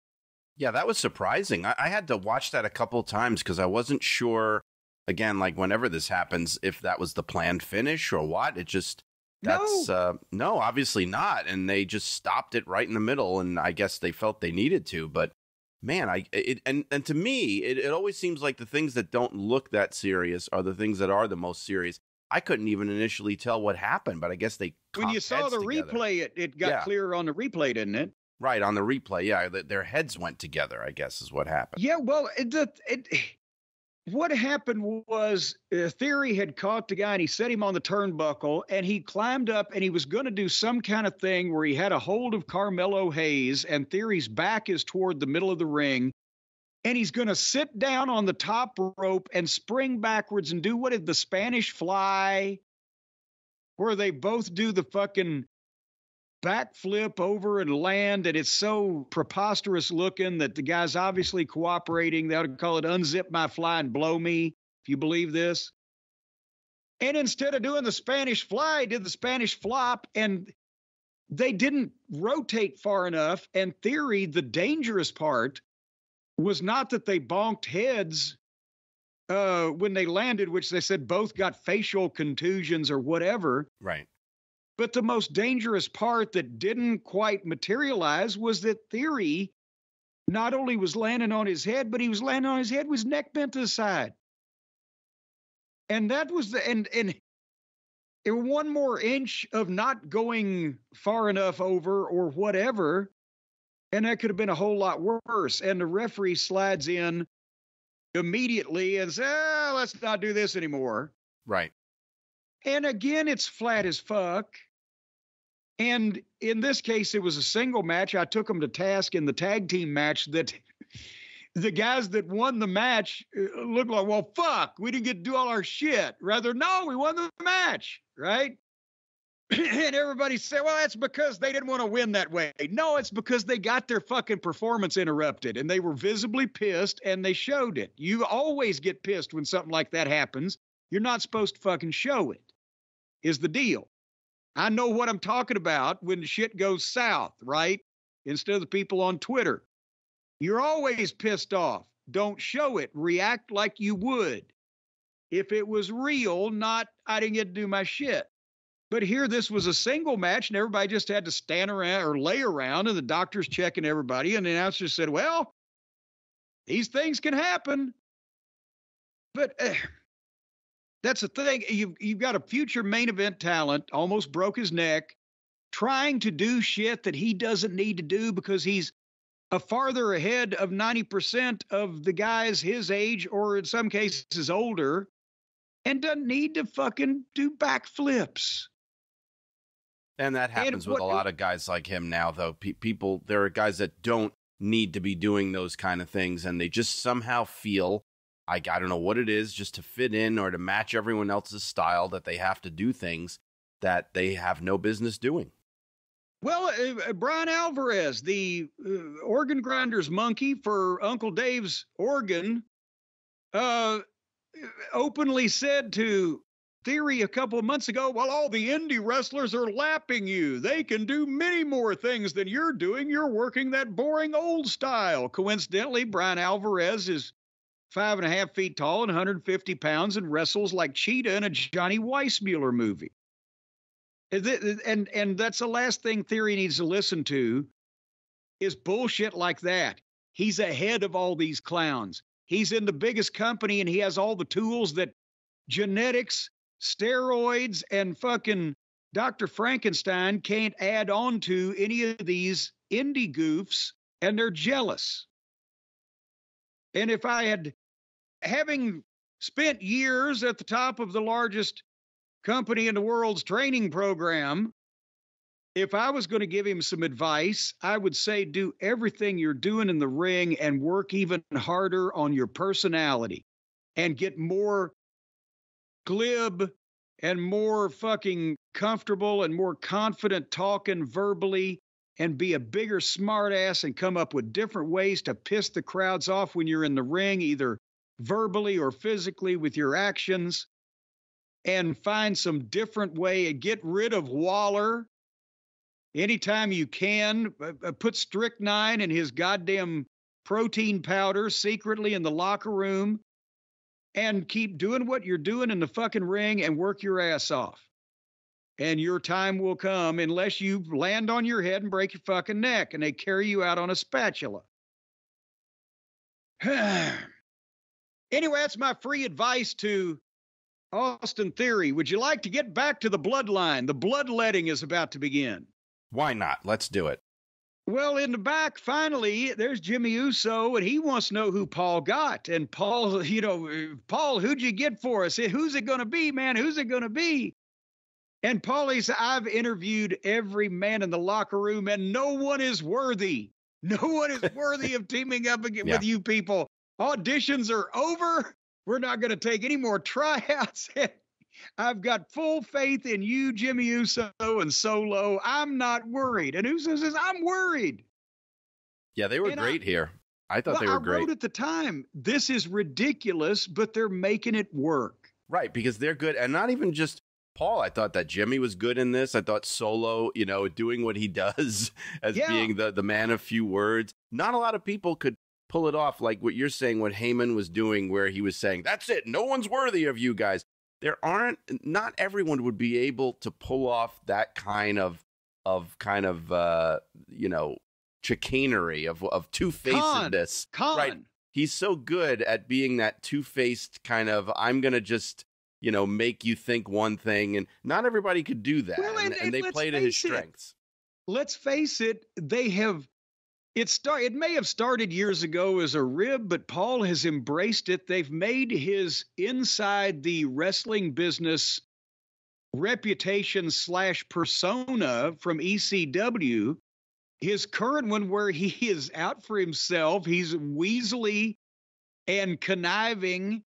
Yeah, that was surprising. I had to watch that a couple times because I wasn't sure. Again, like whenever this happens, if that was the planned finish or what, no, obviously not. And they just stopped it right in the middle. And I guess they felt they needed to. But man, and to me, it always seems like the things that don't look that serious are the things that are the most serious. I couldn't even initially tell what happened, but I guess they when you saw the replay, it got clearer on the replay, didn't it? Right. On the replay. Yeah. Their heads went together, I guess, is what happened. Yeah. Well, what happened was Theory had caught the guy and he set him on the turnbuckle and he climbed up and he was going to do some kind of thing where he had a hold of Carmelo Hayes and Theory's back is toward the middle of the ring and he's going to sit down on the top rope and spring backwards and do what is the Spanish fly where they both do the fucking backflip over and land, and it's so preposterous looking that the guy's obviously cooperating. They ought to call it unzip my fly and blow me, if you believe this. And instead of doing the Spanish fly, he did the Spanish flop, and they didn't rotate far enough. And Theory, the dangerous part was not that they bonked heads when they landed, which they said both got facial contusions or whatever. Right. But the most dangerous part that didn't quite materialize was that Theory not only was landing on his head, but he was landing on his head with his neck bent to the side. And that was and one more inch of not going far enough over or whatever, and that could have been a whole lot worse. And the referee slides in immediately and says, let's not do this anymore. Right. And again, it's flat as fuck. And in this case, it was a single match. I took them to task in the tag team match that the guys that won the match looked like, well, fuck, we didn't get to do all our shit. Rather, no, we won the match, right? And everybody said, well, that's because they didn't want to win that way. No, it's because they got their fucking performance interrupted and they were visibly pissed and they showed it. You always get pissed when something like that happens. You're not supposed to fucking show it, is the deal. I know what I'm talking about when shit goes south, right? Instead of the people on Twitter. You're always pissed off. Don't show it. React like you would. If it was real, not, I didn't get to do my shit. But here, this was a single match, and everybody just had to stand around or lay around, and the doctor's checking everybody, and the announcer said, well, these things can happen. But... that's the thing. You've got a future main event talent, almost broke his neck, trying to do shit that he doesn't need to do because he's a farther ahead of 90% of the guys his age, or in some cases older, and doesn't need to fucking do backflips. And that happens with a lot of guys like him now, though. People, there are guys that don't need to be doing those kind of things, and they just somehow feel... I don't know what it is, just to fit in or to match everyone else's style, that they have to do things that they have no business doing. Well, Brian Alvarez, the organ grinder's monkey for Uncle Dave's organ, openly said to Theory a couple of months ago, well, all the indie wrestlers are lapping you. They can do many more things than you're doing. You're working that boring old style. Coincidentally, Brian Alvarez is 5.5 feet tall and 150 pounds and wrestles like Cheetah in a Johnny Weissmuller movie. And that's the last thing Theory needs to listen to is bullshit like that. He's ahead of all these clowns. He's in the biggest company and he has all the tools that genetics, steroids, and fucking Dr. Frankenstein can't add on to any of these indie goofs, and they're jealous. And if I had, having spent years at the top of the largest company in the world's training program, if I was going to give him some advice, I would say do everything you're doing in the ring and work even harder on your personality and get more glib and more fucking comfortable and more confident talking verbally, and be a bigger smartass and come up with different ways to piss the crowds off when you're in the ring, either verbally or physically with your actions, and find some different way and get rid of Waller anytime you can. Put strychnine and his goddamn protein powder secretly in the locker room and keep doing what you're doing in the fucking ring and work your ass off. And your time will come unless you land on your head and break your fucking neck and they carry you out on a spatula. Anyway, that's my free advice to Austin Theory. Would you like to get back to the bloodline? The bloodletting is about to begin. Why not? Let's do it. Well, in the back, finally, there's Jimmy Uso, and he wants to know who Paul got. And Paul, Paul, who'd you get for us? Who's it going to be, man? Who's it going to be? And Paulie said, I've interviewed every man in the locker room, and no one is worthy. No one is worthy of teaming up with you people. Auditions are over. We're not going to take any more tryouts. I've got full faith in you, Jimmy Uso, and Solo. I'm not worried. And Uso says, I'm worried. Yeah, they were great here. I thought they were great. I wrote at the time, this is ridiculous, but they're making it work. Right, because they're good. And not even just Paul, I thought that Jimmy was good in this. I thought Solo, doing what he does as being the man of few words. Not a lot of people could pull it off like what you're saying, what Heyman was doing, where he was saying, that's it. No one's worthy of you guys. Not everyone would be able to pull off that kind of chicanery of two-facedness. Right? He's so good at being that two-faced kind of, I'm going to just, make you think one thing, and not everybody could do that. Well, and they play to his strengths. Let's face it, they have It may have started years ago as a rib, but Paul has embraced it. They've made his inside the wrestling business reputation / persona from ECW his current one, where he is out for himself. He's weaselly and conniving,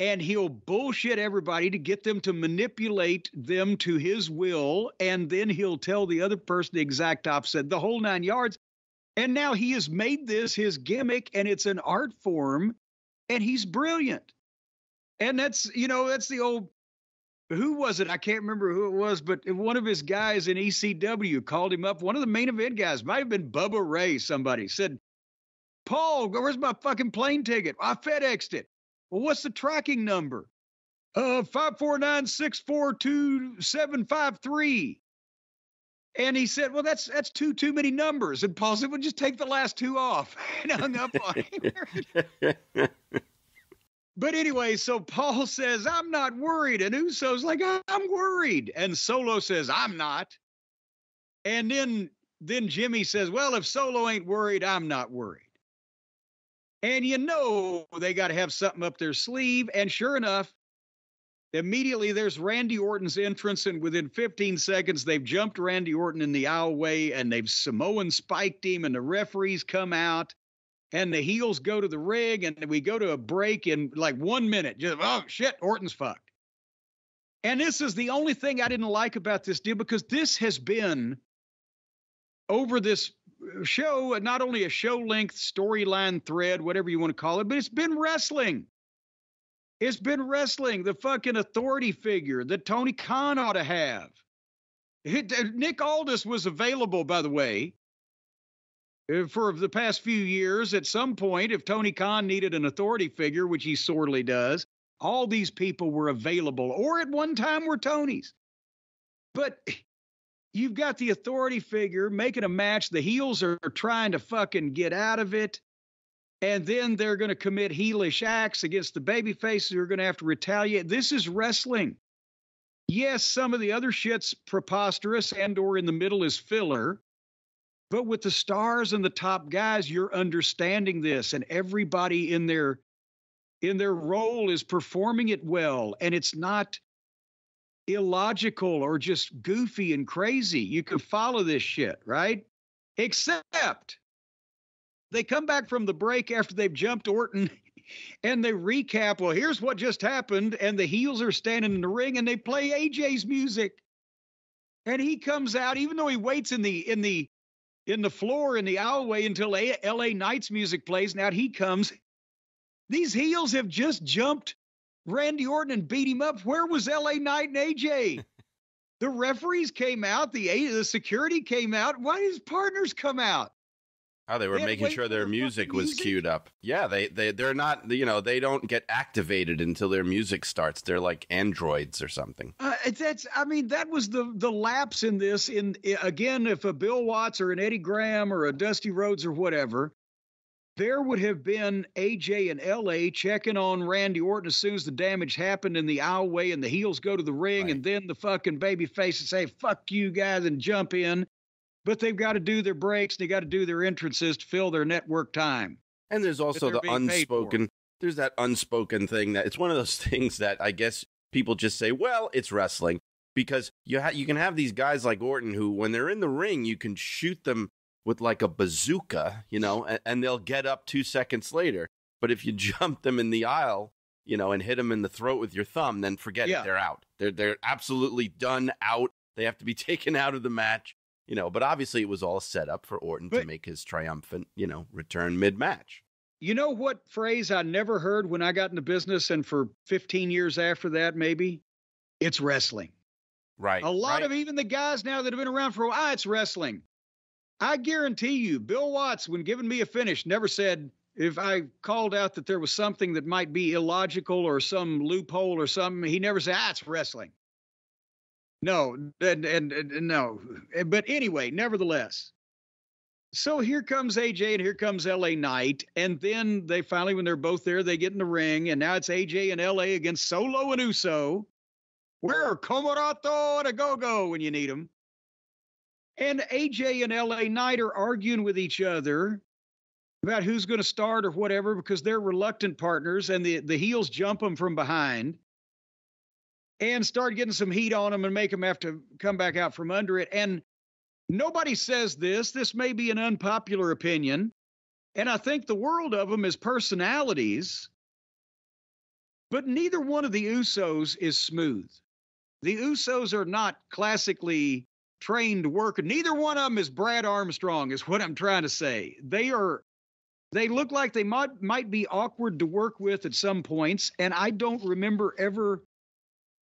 and he'll bullshit everybody to get them to manipulate them to his will, and then he'll tell the other person the exact opposite, the whole 9 yards. And now he has made this his gimmick, and it's an art form, and he's brilliant. And that's the old, who was it? I can't remember who it was, but one of his guys in ECW called him up. One of the main event guys, might have been Bubba Ray, somebody said, Paul, where's my fucking plane ticket? I FedExed it. Well, what's the tracking number? 549-642-753. And he said, well, that's too many numbers. And Paul said, well, just take the last two off. And hung up on him. But anyway, so Paul says, I'm not worried. And Uso's like, I'm worried. And Solo says, I'm not. And then Jimmy says, well, if Solo ain't worried, I'm not worried. And they got to have something up their sleeve. And sure enough, immediately there's Randy Orton's entrance, and within 15 seconds, they've jumped Randy Orton in the aisleway, and they've Samoan spiked him, and the referees come out, and the heels go to the rig, and we go to a break in like 1 minute. Just, oh, shit, Orton's fucked. And this is the only thing I didn't like about this deal, because this has been, over this show, not only a show-length storyline thread, whatever you want to call it, but it's been wrestling. It's been wrestling, the fucking authority figure that Tony Khan ought to have. Nick Aldis was available, by the way, for the past few years. At some point, if Tony Khan needed an authority figure, which he sorely does, all these people were available, or at one time were Tony's. But you've got the authority figure making a match. The heels are trying to fucking get out of it. And then they're going to commit heelish acts against the baby faces who are going to have to retaliate. This is wrestling. Yes, some of the other shit's preposterous and or in the middle is filler. But with the stars and the top guys, you're understanding this. And everybody in their role is performing it well. And it's not illogical or just goofy and crazy. You can follow this shit, right? Except they come back from the break after they've jumped Orton and they recap, well, here's what just happened, and the heels are standing in the ring and they play AJ's music. And he comes out, even though he waits in the floor in the aisleway until LA Knight's music plays. Now he comes. These heels have just jumped Randy Orton and beat him up. Where was LA Knight and AJ? The referees came out, the security came out. Why did his partners come out? Oh, they were making sure their music was queued up. Yeah, they're not, they don't get activated until their music starts. They're like androids or something. That was the lapse in this. Again, if a Bill Watts or an Eddie Graham or a Dusty Rhodes or whatever, there would have been AJ and LA checking on Randy Orton as soon as the damage happened in the aisleway, and the heels go to the ring, right, and then the fucking baby faces say, fuck you guys, and jump in. But they've got to do their breaks. They got to do their entrances to fill their network time. And there's also that unspoken thing that it's one of those things that I guess people just say, well, it's wrestling, because you can have these guys like Orton who, when they're in the ring, you can shoot them with like a bazooka, and they'll get up 2 seconds later. But if you jump them in the aisle, and hit them in the throat with your thumb, then forget it. They're out. They're absolutely done out. They have to be taken out of the match. But obviously it was all set up for Orton to make his triumphant, return mid-match. You know what phrase I never heard when I got into business, and for 15 years after that, maybe? It's wrestling. Right. A lot of even the guys now that have been around for a while, it's wrestling. I guarantee you, Bill Watts, when giving me a finish, never said, if I called out that there was something that might be illogical or some loophole or something, he never said, it's wrestling. No, and no. But anyway, nevertheless. So here comes AJ and here comes LA Knight. And then they finally, when they're both there, they get in the ring. And now it's AJ and LA against Solo and Uso. Where are Komurato and a Go-Go when you need them? And AJ and LA Knight are arguing with each other. about who's going to start or whatever, because they're reluctant partners, and the heels jump them from behind and start getting some heat on them and make them have to come back out from under it. And nobody says this. This may be an unpopular opinion, and I think the world of them is personalities, but neither one of the Usos is smooth. The Usos are not classically trained to work. Neither one of them is Brad Armstrong, is what I'm trying to say. They look like they might be awkward to work with at some points, and I don't remember ever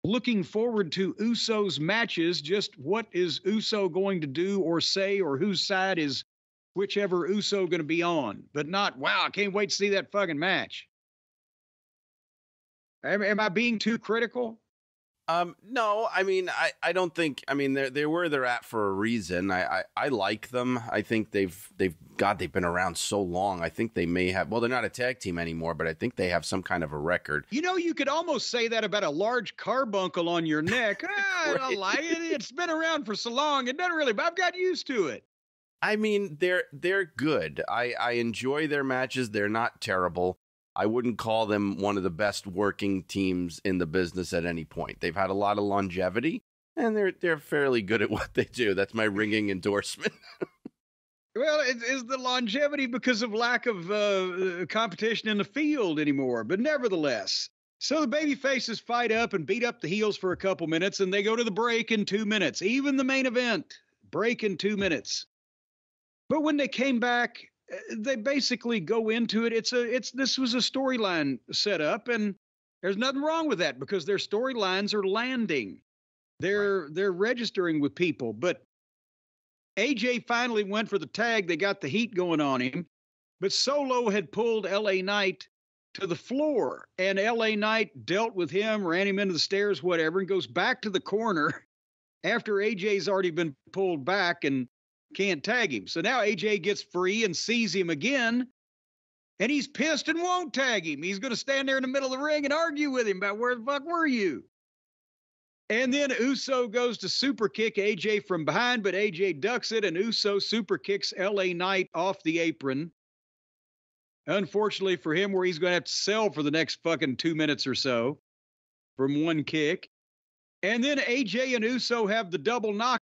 looking forward to Usos matches, just what is Uso going to do or say, or whose side is whichever Uso going to be on, but not, wow, I can't wait to see that fucking match. Am I being too critical? No, I mean, I don't think, I mean, they're where they're at for a reason. I like them. I think they've been around so long. I think they may have, well, they're not a tag team anymore, but I think they have some kind of a record. You know, you could almost say that about a large carbuncle on your neck. It's been around for so long. It doesn't really, but I've got used to it. I mean, they're good. I enjoy their matches. They're not terrible. I wouldn't call them one of the best working teams in the business at any point. They've had a lot of longevity, and they're fairly good at what they do. That's my ringing endorsement. Well, is the longevity because of lack of competition in the field anymore, but nevertheless. So the baby faces fight up and beat up the heels for a couple minutes, and they go to the break in 2 minutes. Even the main event, break in 2 minutes. But when they came back, they basically go into it. This was a storyline set up, and there's nothing wrong with that because their storylines are landing. They're registering with people. But AJ finally went for the tag. They got the heat going on him, but Solo had pulled LA Knight to the floor, and LA Knight dealt with him, ran him into the stairs, whatever, and goes back to the corner after AJ's already been pulled back and can't tag him. So now AJ gets free and sees him again, and he's pissed and won't tag him. He's going to stand there in the middle of the ring and argue with him about where the fuck were you. And then Uso goes to super kick AJ from behind, but AJ ducks it, and Uso super kicks LA Knight off the apron. Unfortunately for him, where he's going to have to sell for the next fucking 2 minutes or so from one kick. And then AJ and Uso have the double knockout.